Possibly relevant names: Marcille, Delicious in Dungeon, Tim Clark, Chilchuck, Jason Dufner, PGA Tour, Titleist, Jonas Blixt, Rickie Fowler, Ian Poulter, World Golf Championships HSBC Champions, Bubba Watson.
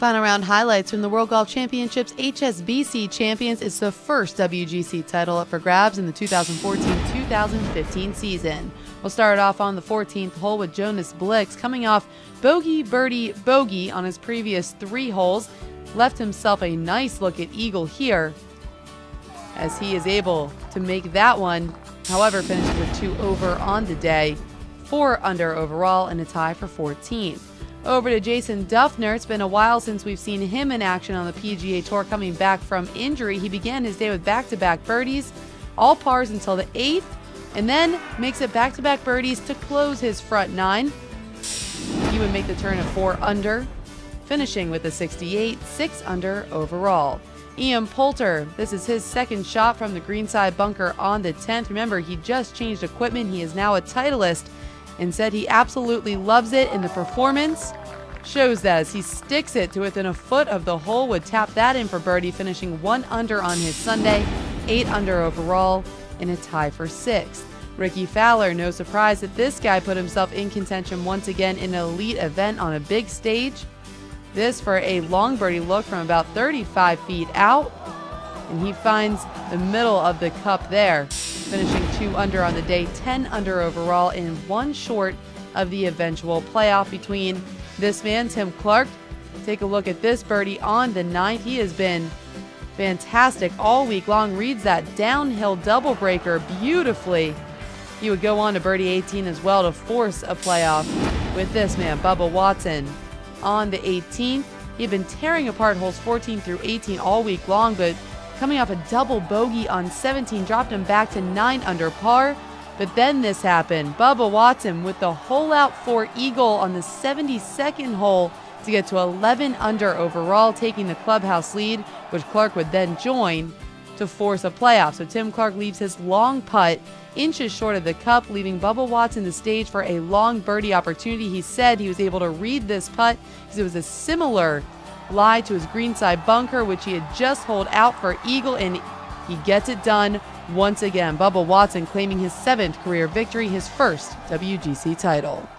Final round highlights from the World Golf Championships HSBC Champions. It's the first WGC title up for grabs in the 2014-2015 season. We'll start off on the 14th hole with Jonas Blixt coming off bogey, birdie, bogey on his previous three holes. Left himself a nice look at eagle here as he is able to make that one. However, finishes with 2 over on the day, 4 under overall and a tie for 14th. Over to Jason Dufner. It's been a while since we've seen him in action on the PGA Tour coming back from injury. He began his day with back-to-back birdies, all pars until the 8th, and then makes it back-to-back birdies to close his front nine. He would make the turn of 4 under, finishing with a 68, 6 under overall. Ian Poulter, this is his second shot from the greenside bunker on the 10th. Remember, he just changed equipment. He is now a Titleist, and said he absolutely loves it, and the performance shows that as he sticks it to within a foot of the hole, would tap that in for birdie, finishing 1 under on his Sunday, 8 under overall, in a tie for 6th. Rickie Fowler, no surprise that this guy put himself in contention once again in an elite event on a big stage. This for a long birdie look from about 35 feet out, and he finds the middle of the cup there, finishing 2 under on the day, 10 under overall, in one short of the eventual playoff between this man, Tim Clark. Take a look at this birdie on the 9th. He has been fantastic all week long, reads that downhill double breaker beautifully. He would go on to birdie 18 as well to force a playoff with this man, Bubba Watson. On the 18th, he had been tearing apart holes 14 through 18 all week long, but coming off a double bogey on 17, dropped him back to 9 under par. But then this happened. Bubba Watson with the hole out for eagle on the 72nd hole to get to 11 under overall, taking the clubhouse lead, which Clark would then join to force a playoff. So Tim Clark leaves his long putt inches short of the cup, leaving Bubba Watson the stage for a long birdie opportunity. He said he was able to read this putt because it was a similar lie to his greenside bunker, which he had just holed out for eagle, and he gets it done once again. Bubba Watson claiming his 7th career victory, his first WGC title.